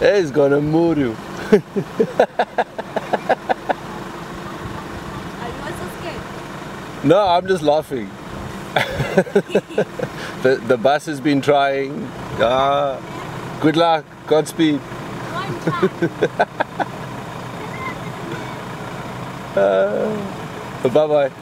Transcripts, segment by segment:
He's gonna murder you. Are you also scared? No, I'm just laughing. The bus has been trying. Good luck. Godspeed. Bye-bye.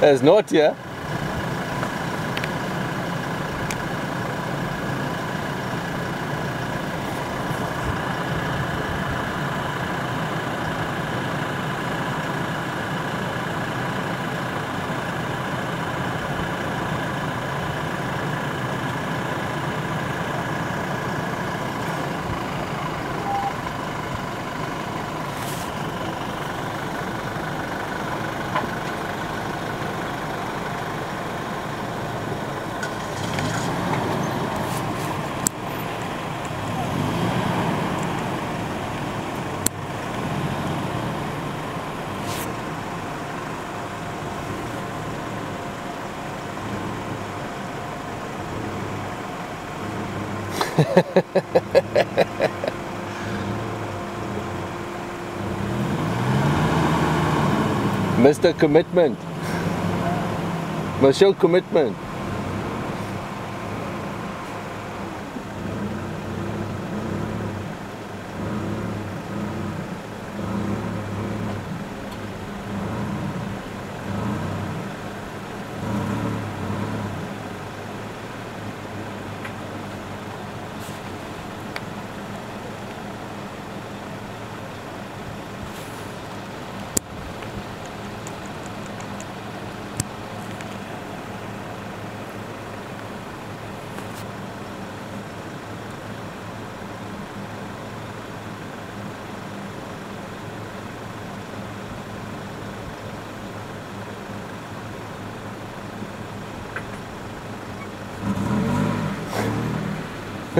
There's not, yeah. Mr. Commitment. Michelle Commitment.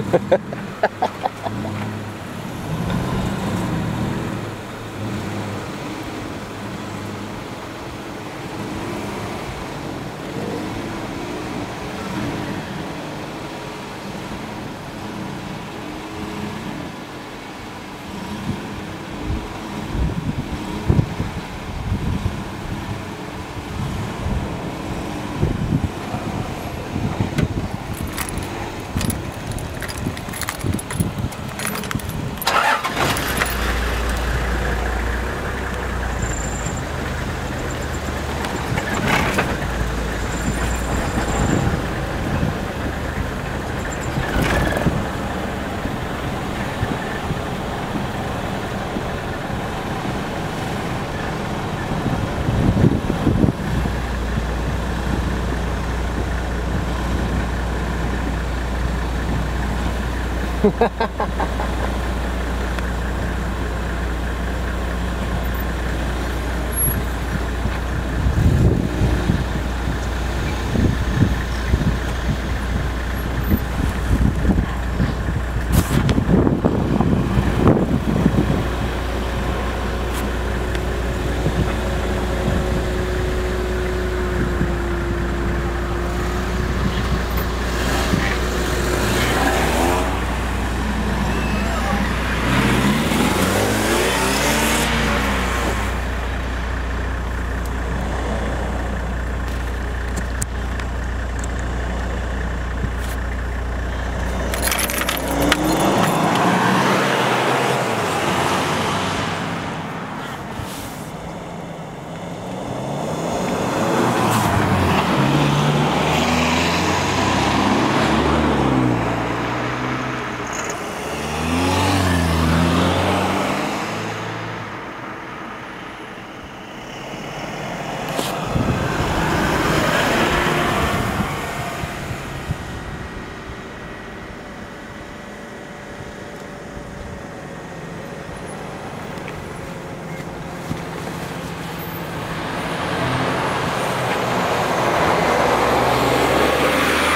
Ha ha ha ha.